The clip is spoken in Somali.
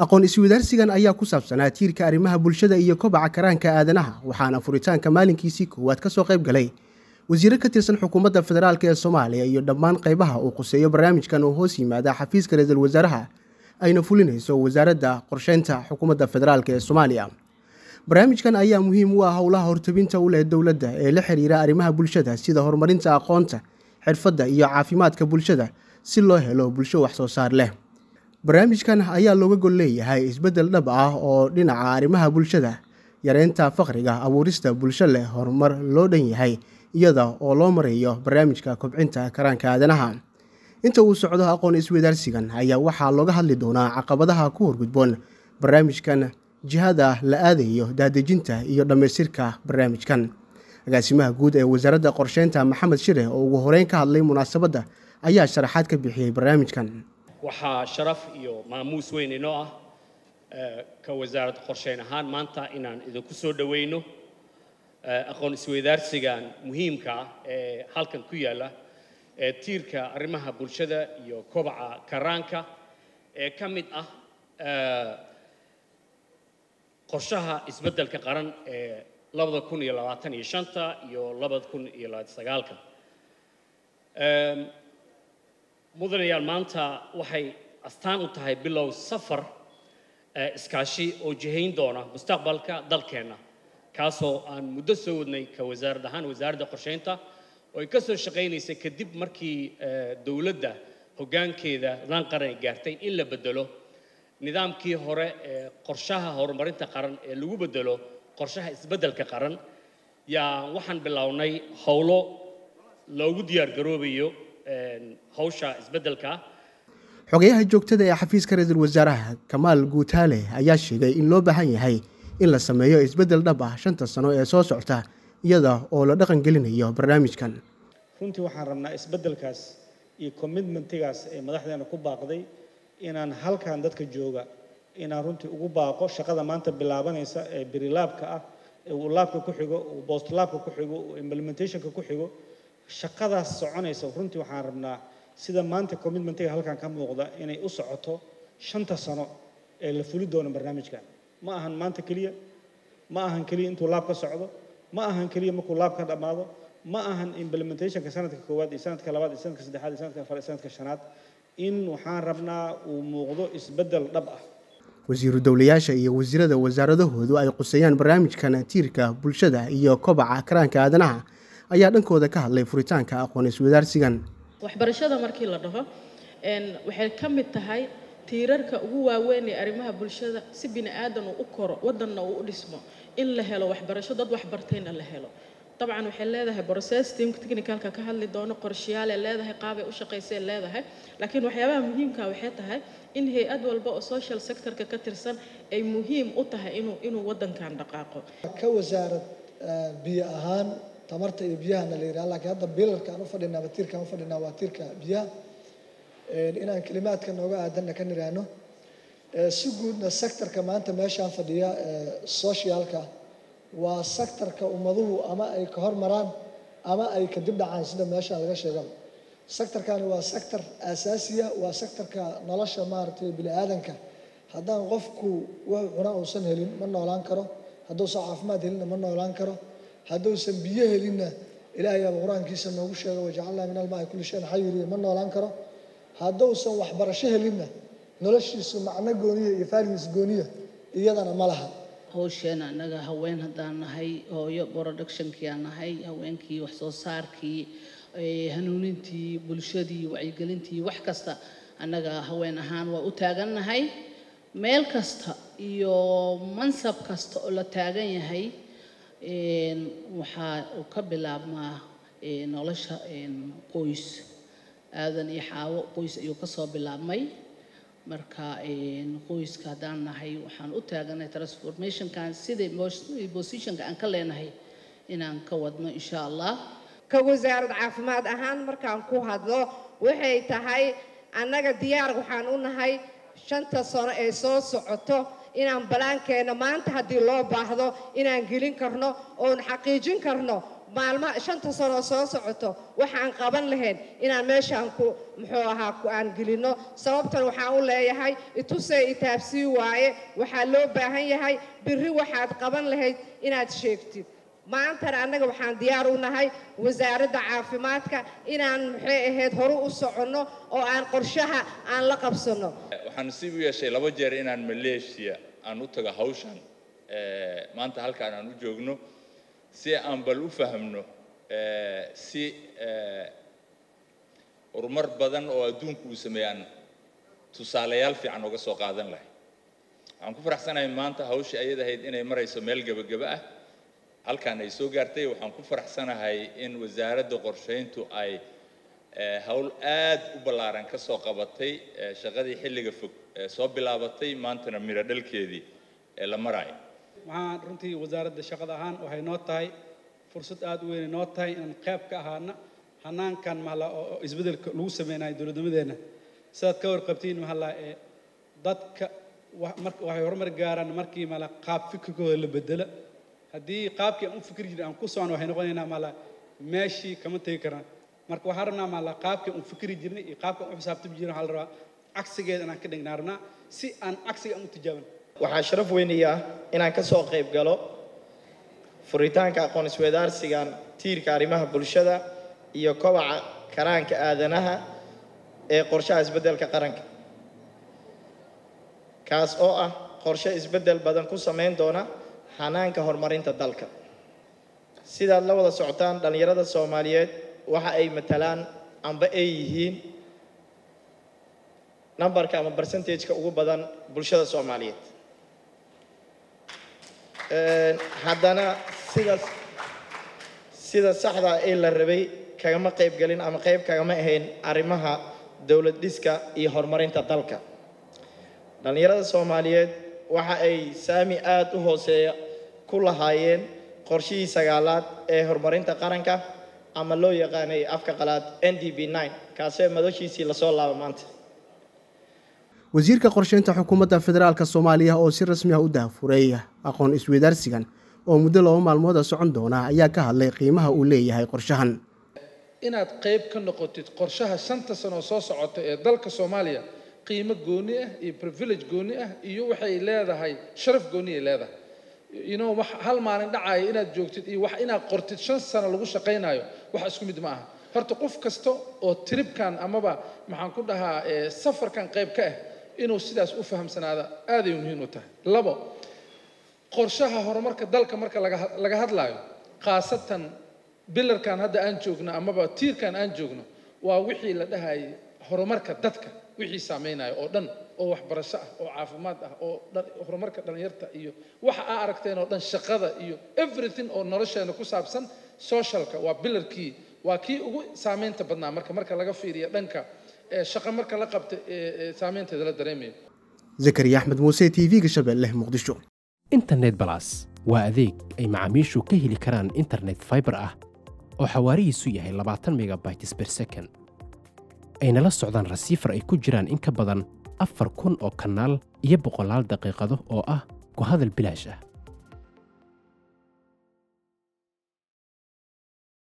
أقون إسودارسيغان أيا كوسابسانا تيركا أريمها بولشدا إيا كوبعا كرانكا آدنها وحانا فوريتانكا maalinkiisii koowaad ka soo qayb galay wasiir ka tirsan xukuumadda federaalka ee Soomaaliya iyo dhammaan qaybaha oo quseeyo barnaamijkan oo hoos yimaada xafiiska ra'iisul wasaaraha ayna fulinayso wasaaradda qorsheynta xukuumadda federaalka ee Soomaaliya. Barnaamijkan ayaa muhiim u ah howlaha hortabinta u leh dawladda ee la xiriira arrimaha bulshada sida horumarinta aqoonta, xirfadda iyo caafimaadka bulshada si loo helo bulsho wax soo saar leh. Barnaamijkan ayaa looga gol leeyahay isbedel dhab ah oo dhinaca arrimaha bulshada, yareynta faqriga, abuurista bulsho leh horumar loo dhan yahay iyada oo loo marayo barnaamijka kobcinta karaanka aadanaha. Inta uu socdo aqoon isweydaarsigan ayaa waxaa looga hadli doonaa caqabadaha ku horgudboon barnaamijkan, jihada la aadayo, daadejinta iyo dhamaystirka barnaamijkan. Agaasimaha guud ee wasaaradda qorsheynta Maxamed Shire oo ugu horeyn ka hadlay munaasabadda ayaa sharaxaad ka bixiyay barnaamijkan. waxaa sharaf iyo maamuus weyn inoo ah ka wasaaradda qorsheyn ahaan maanta inaan idinku soo dhaweyno aqoon isweydaarsigan muhiimka ee halkan ku yaala ee tiirka arrimaha bulshada iyo kobaca karaanka ee ka mid ah qorshaha isbeddelka qaran ee 2025 iyo 2029 mudanayaal maanta waxay astaan u tahay bilow safar iskaashi oo jihayn doona mustaqbalka dalkeena kaasoo aan muddo soo wadnay ka wasaaradda ahaan wasaaradda qorsheynta oo ay ka soo shaqeynaysa kadib markii dawladda hoggaankeeda daan qaran ay gaartay in la bedelo nidaamkii hore ee qorshaha horumarinta qaran ee lagu bedelo qorshaha isbeddelka qaran yaa waxaan bilownay howlo loogu diyaar garoobayo hawsha isbeddelka. Xogayaha joogtada ee xafiiska ra'iisul wasaaraha Kamaal Guutaale ayaa sheegay in loo baahan yahay in la sameeyo isbeddel dhab ah 5 sano ee soo socota iyada oo la dhaqan gelinayo barnaamijkan. Runtii waxaan rabnaa isbeddelkaas iyo commitmentigaas ee madaxdeena ku baaqday inaan halkaan dadka jooga inaan runtii ugu baaqo shaqada maanta bilaabanaysa ee birilaabka ah ee uu laabka ku xigo oo post laabka ku xigo oo implementationka ku xigo shaqadaas soconaysa. Runtii waxaan rabnaa sida maanta commitmentiga halkaan ka muuqda inay u socoto 5 sano ee la fuli doono barnaamijkan. ما أهان مانت كلية، ما أهان كلية أنتوا لابك صعدوا، ما أهان كلية مكوا لابك دماغه، ما أهان implementation كسنة كواد، سنة كلابات، سنة كسدحات، سنة كفر، سنة كشنات، إن وحان ربنا وموضوع يسبدل ربعه. وزير الدولية شيء وزير وزارته هو أي قصيان برامج كان تيركا بولشدا إياه كبع كران كأدناها أيادن كودا كهلا فريتان كأقونس ودارسيجان. وحبرشدا مركي لرها إن وحكم التهاي tiirarka ugu waaweyn ee arrimaha bulshada si bini aadan uu koro wadanna uu dhismo in la helo wax barasho dad wax bartayna la helo. Tabcan waxay leedahay process team technicalka ka hadli doono qorshayaal leedahay qaab ay u shaqeysay leedahay laakiin waxyaabaha muhiimka waxay tahay in hay'ad walba oo social sector-ka ka tirsan ay muhiim u tahay inuu wadankan dhaqaaqo. Ka wasaarad biyo ahaan tamarta iyo biyaha la yiraahdo laakiin hadda bilarka aan u fadhinaa tiirka aan u fadhinaa waa tiirka biyaha. إن أنا كلمات كنوعا عدنا كنيرانو سجودنا سكتر كمان تماشى عن فديا سوشيال كا وسكتر كأمضوه أما أي كهر مران أما أي كدبنا عن سد ماشى على غش الجم سكتر كان وسكتر أساسية وسكتر كنلاش مارت بالآدم كا هذا غفكو وعنا وصنه لين منا ولا نكره هذا صعف ما دلنا منا ولا نكره هذا سنبيه لنا إلى يا بقران كيسنا وشة وجعلنا من الماء كل شيء حي منا ولا نكره هذا وصل وحبرشها لنا نلاش سمعنا جونية يفارس جونية يدنا مالها هو شئنا نجا هوين هذانا هاي هو يبردكشن كيانا هاي هوين كي وحصار كي هنونتي بلشدي وعجلنتي وحكستا نجا هوين هان وأتاجنا هاي مال كستا يو منصب كستا ولا تاجين هاي وح وقبل ما نلاش قيس aadan iyo xaawo qoys ayuu ka soo bilaabmay marka qoyska daanahay waxaan u taaganay transformation kan sidii position aan ka leenahay inaan ka wadno insha Allah. Ka wasaarad caafimaad ahaan markaan ku hadlo waxay tahay annaga diyaar waxaan u nahay 5 sano ee soo socoto inaan balankeena maanta hadii loo baahdo inaan gelin karno oo xaqiijin karno maalma shanta sano soo socoto waxaan qaban lahayn inaan meeshaan ku muxuu ahaa ku aan gelino sababtan waxaan u leeyahay itusay itaabsi waaye waxa loo baahan yahay biri waxaad qaban lahayd inaad sheegtid maanta anaga waxaan diyaar u nahay wasaaradda caafimaadka inaan muxuu ahayd horu u socono oo aan qorshaha aan la qabsano waxaan siib u yeeshay laba jeer inaan Malaysia aan u tago hawshan maanta halkaan aan u joogno si aan bal u fahmno si horumar badan oo adduunku u sameeyaan tusaalayaal fiican uga soo qaadan lahayd waxaan ku faraxsanahay maanta hawsha ay ahayd inay marayso meel gabagaba ah halkaan ay soo gaartay waxaan ku faraxsanahay in wasaaradda qorsheyntu ay hawl aad u balaaran ka soo qabatay shaqadii xilliga fog soo bilaabatay maantana miro dhalkeedii la maray waxaan runtii wasaaradda shaqada ahaan waxay noo tahay fursad aad u weyn noo tahay in qayb ka ahaana hanaankan mahla oo isbedelka lagu sameeyay dowladnimadeena saad ka warqabtiin mahla ee dadka waxay horumar gaaraan markii mahla qaab fikirkooda la bedelo haddii qaabkii aan fikir jiray aan ku socon waxay noqonaynaa mahla meeshii kama tagi karaan marka waxaan rabnaa mahla qaabkii aan fikir jirnay iyo qaabka aan u xisaabtami jirnay waxa la rabaa cagsigeeda inaan ka dhignaarna si aan cagsiga aan u tijaabin وحشرف وينيا إن كسر قيب قالوا فريتان كأقون سويدار سجان تير كريمها بلشدة يقوى كرانك آذنها قرشة إزبدل كقرنك كاس أوه قرشة إزبدل بدن كوسمين دونا حنان كهرمارين تدلك سيد الله ولا سعتان دنيرة الصوماليات وحأي مثلاً عم بأيهين نمبر كام برسنتيج كأقول بدن بلشة الصوماليات هذانا سيدا صحدا إلى الربي كم قيب قلين أم قيب كم هين أرمها دولة ديسكا يهرمرين تطلقة لنيرة الصوماليات وحأي سامي آت وهوسية كل هاين قرشي سجالات هرمرين تقارنك عملوا يقاني أفكالات NDB9 كاسة مدوشي سيلسول لامانت wasiirka qorsheynta xukuumadda federaalka Soomaaliya oo si rasmi ah u daahfuray aqoon isweydaarsigan oo muddo loo maalmood socon doona ayaa ka hadlay qiimaha uu leeyahay qorshahan inaad qayb ka noqotid qorshaha shanta sano soo socota ee dalka Soomaaliya qiimo gooni ah iyo privilege gooni ah iyo waxay leedahay sharaf gooni leedahay wax hal maalin dhacay inaad joogtid iyo wax inaad qortid shan sano lagu shaqeynayo wax isku mid ma aha horta qof kasto oo tripkan amaba maxaan ku dhahaa safarkan qayb ka ah inuu sidaas u fahamsanaada aad ay muhiim u tahay labo qorshaha horumarka dalka marka laga hadlayo qaasatan bilarkan hadda aan joogno ama ba tiirkan aan joogno waa wixii la dhahay horumarka dadka wixii saameynayo oo dhan oo wax barasho ah oo caafimaad ah oo horumarka dhalinyarta iyo waxa aad aragteen oo dhan shaqada iyo everything oo nolosheena ku saabsan socialka waa bilarkii waa kii ugu saameynta badnaa marka laga fiiriyo dhanka الشقة مركز لقبت سامين تدل الدريمي. زكريا أحمد موسى تي في كشباب له مقدشون. إنترنت بلاس وأذيك أي معاميشو كهلي كران إنترنت فايبر أو حواري سوية إلا 14 ميجا بايتس بير سكن. أين لا السعودان رسيفر أي كجران إنك بدن أفر كون أو كنال يبقى 5 دقيقة أو كهذا البلاجة.